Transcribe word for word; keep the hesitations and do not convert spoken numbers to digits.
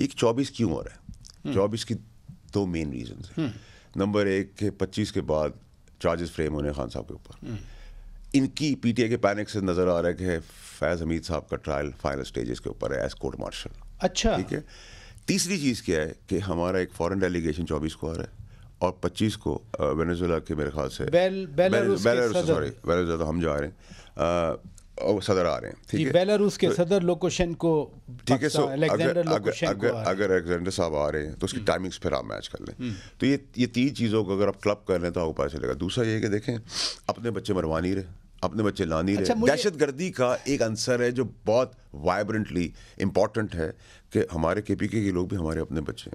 ये चौबीस क्यों हो रहा है? चौबीस की दो मेन रीजंस हैं। नंबर एक के पच्चीस के बाद चार्जेस फ्रेम होने खान साहब के ऊपर, इनकी पीटीआई के पैनिक से नज़र आ रहा है कि फैज़ हमीद साहब का ट्रायल फाइनल स्टेजेस के ऊपर है एज कोर्ट मार्शल। अच्छा, ठीक है। तीसरी चीज़ क्या है कि हमारा एक फॉरेन डेलीगेशन चौबीस को आ रहा है और पच्चीस को वेनेजुएला के मेरे ख्याल से बेलारूस सॉरी बेलारूस तो हम जा रहे हैं और सदर आ रहे हैं, ठीक है, बेलारूस के सदर लोकोशेंको, ठीक है। सो अगर अगर अलेक्जेंडर साहब आ रहे हैं तो उसकी टाइमिंग्स फिर आप मैच कर लें। तो ये ये तीन चीज़ों को अगर आप क्लब कर लें तो आपको पता चलेगा। दूसरा ये है कि देखें अपने बच्चे मरवा नहीं रहे, अपने बच्चे ला नहीं रहे। दहशत गर्दी का एक आंसर है जो बहुत वाइब्रेंटली इम्पॉर्टेंट है कि हमारे के पी के लोग भी हमारे अपने बच्चे